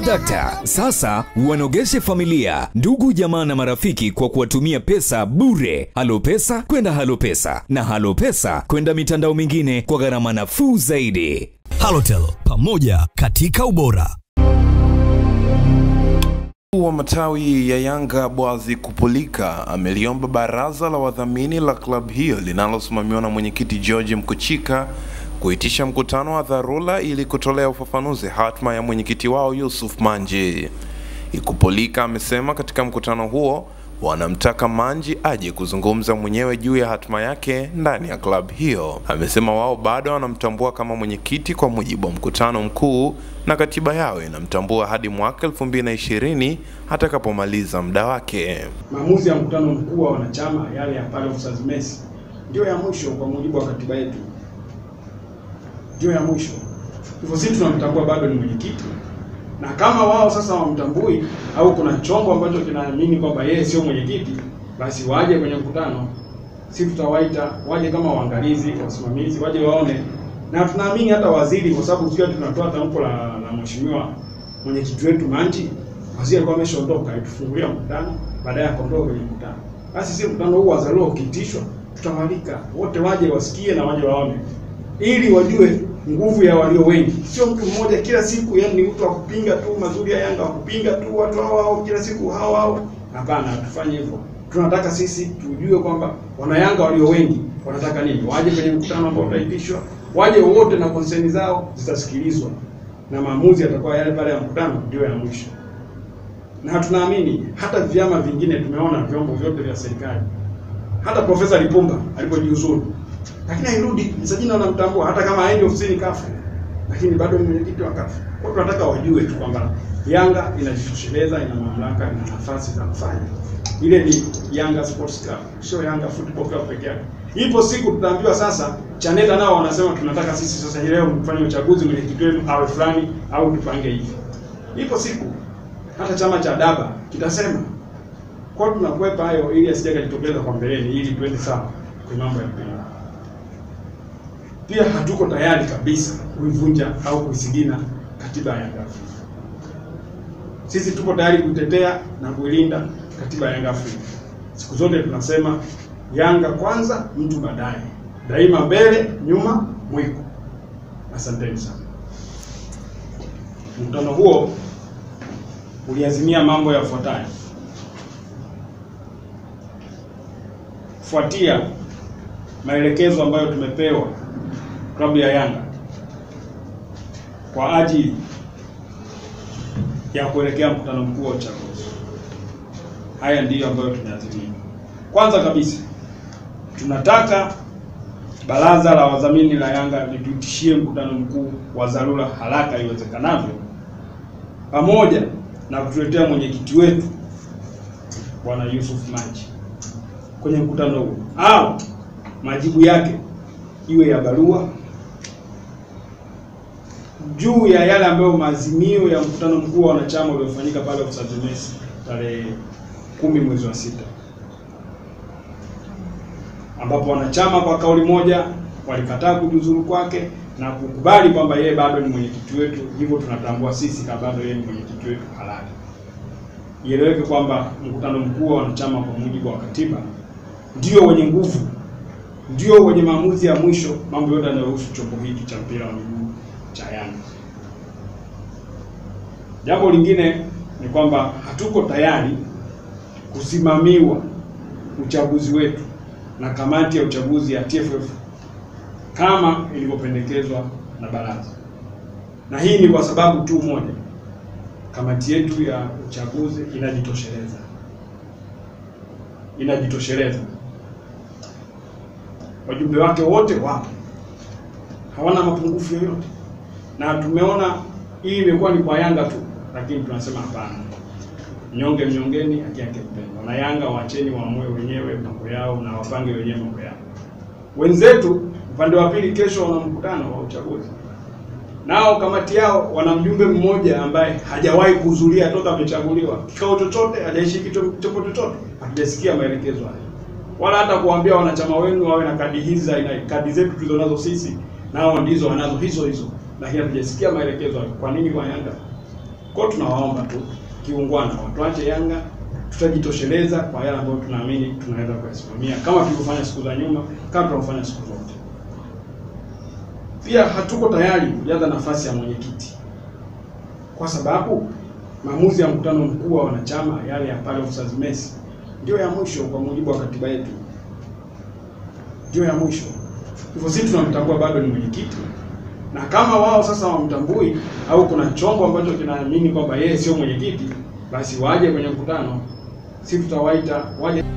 Ndio dakta, sasa wanogeshe familia, ndugu jamaa na marafiki kwa kuwatumia pesa bure. Halo Pesa kwenda Halo Pesa na Halo Pesa kwenda mitandao mingine kwa gharama nafuu zaidi. Halotel, pamoja katika ubora. Wa matawi ya Yanga Bwazi Kupulika ameliomba baraza la wadhamini la klabu hiyo linalosimamiwa na mwenyekiti George Mkuchika kuitisha mkutano wa dharura ili kutolea ufafanuzi hatma ya mwenyekiti wao Yusuf Manji. Kupulika amesema katika mkutano huo wanamtaka Manji aje kuzungumza mwenyewe juu ya hatma yake ndani ya klabu hiyo. Amesema wao bado wanamtambua kama mwenyekiti kwa mujibu wa mkutano mkuu, na katiba yao inamtambua hadi mwaka 2020 atakapomaliza muda wake. Maamuzi ya mkutano mkuu wa wanachama yale ya pale officers mess ndio ya mwisho kwa mujibu wa katiba yetu. Ndio ya mwisho. Hivyo sisi tunamtambua bado ni mwenyekiti. Na kama wao sasa wamtambui au kuna chombo ambacho kinaamini kwamba yeye sio mwenyekiti, basi waje kwenye mkutano. Sisi tutawaita, waje kama waangalizi, wasimamizi, waje waone. Na tunaamini hata waziri, kwa sababu tukiwa tunatoa tamko la mheshimiwa mwenyekiti wetu Manji, waziri alikuwa ameshaondoka, itufungulia mkutano, baadaye akaondoka kwenye mkutano. Basi sisi mkutano huu wazalio kitishwa, tutawalika wote waje wasikie na waje waone, ili wajue nguvu ya walio wengi. Sio mtu mmoja kila siku, yani mtu wa kupinga tu mazuri ya Yanga, wa kupinga tu watu hao kila siku hao. Hapana, hatufanye hivyo. Tunataka sisi tujue kwamba wana Yanga walio wengi wanataka nini. Waje kwenye mkutano ambao utaitishwa, waje wote na konseni zao zitasikilizwa, na maamuzi yatakuwa yale pale ya mkutano ndio ya mwisho. Na tunaamini hata vyama vingine, tumeona vyombo vyote vya serikali, hata Profesa Lipumba alipojiuzuru, lakini hairudi msajili anamtambua, hata kama aende ofisini kafu, lakini bado mwenyekiti wa kafu. Kwa tunataka wajue tu kwamba Yanga inajitosheleza, ina mamlaka, ina nafasi za kufanya. Ile ni Yanga Sports Club, sio Yanga Football Club pekee yake. Ipo siku tutaambiwa sasa, Chaneta nao wanasema tunataka sisi sasa leo mfanye uchaguzi mwenyekiti wetu au fulani au tupange hivi. Ipo siku hata chama cha Daba kitasema. Kwa tunakwepa hayo ili asije kujitokeza kwa mbeleni, ili tuende sawa kwa mambo ya mpira. Pia hatuko tayari kabisa kuivunja au kuisigina katiba ya Yanga. Sisi tuko tayari kutetea na kuilinda katiba ya Yanga. Siku zote tunasema Yanga kwanza, mtu baadaye. Daima mbele, nyuma mwiko. Asanteni sana. Mkutano huo uliazimia mambo yafuatayo. Fuatia maelekezo ambayo tumepewa klabu ya Yanga kwa ajili ya kuelekea mkutano mkuu wa uchaguzi. Haya ndiyo ambayo tunayatimia. Kwanza kabisa, tunataka baraza la wadhamini la Yanga litutishie mkutano mkuu wa dharura haraka iwezekanavyo, pamoja na kutuletea mwenyekiti wetu Bwana Yusuf Manji kwenye mkutano huu, au majibu yake iwe ya barua juu ya yale ambayo maazimio ya mkutano mkuu wa wanachama uliofanyika pale kwa Sadimesi tarehe 10 mwezi wa 6, ambapo wanachama kwa kauli moja walikataa kujiuzuru kwake na kukubali kwamba yeye bado ni mwenyekiti wetu. Hivyo tunatambua sisi kama bado yeye ni mwenyekiti wetu halali. Ieleweke kwamba mkutano mkuu wa wanachama kwa mujibu wa katiba ndio wenye nguvu, ndio wenye maamuzi ya mwisho mambo yote yanayohusu chombo hiki cha mpira wa miguu cha Yanga. Jambo lingine ni kwamba hatuko tayari kusimamiwa uchaguzi wetu na kamati ya uchaguzi ya TFF kama ilivyopendekezwa na baraza. Na hii ni kwa sababu tu moja, kamati yetu ya uchaguzi inajitosheleza. Wajumbe wake wote wapo, hawana mapungufu yoyote. Na tumeona hii imekuwa ni kwa Yanga tu, lakini tunasema hapana. Mnyonge mnyongeni haki yake mpendwa. Na Yanga waacheni waamue wenyewe mambo yao na wapange wenyewe mambo yao. Wenzetu upande wa pili kesho wana mkutano wa uchaguzi, nao kamati yao wana mjumbe mmoja ambaye hajawahi kuhudhuria toka amechaguliwa. Kikao chochote hajaishi chochote, hatujasikia maelekezo hayo, wala hata kuambia wanachama wenu wawe na kadi hizi na kadi zetu tulizonazo sisi, nao ndizo wanazo hizo hizo, lakini hatujasikia maelekezo. Kwa nini kwa Yanga Kwa tunawaomba tu kiungwana watuache Yanga, tutajitosheleza kwa yale ambayo tunaamini tunaweza kuyasimamia kama tulivyofanya siku za nyuma, kama tunafanya siku zote. Pia hatuko tayari kujaza nafasi ya mwenyekiti, kwa sababu maamuzi ya mkutano mkuu wa wanachama yale ya pale officers mess ndio ya mwisho kwa mujibu wa katiba yetu, ndio ya mwisho. Hivyo sisi tunamtambua bado ni mwenyekiti, na kama wao sasa wamtambui au kuna chombo ambacho kinaamini kwamba yeye sio mwenyekiti, basi waje kwenye mkutano, sisi tutawaita waje.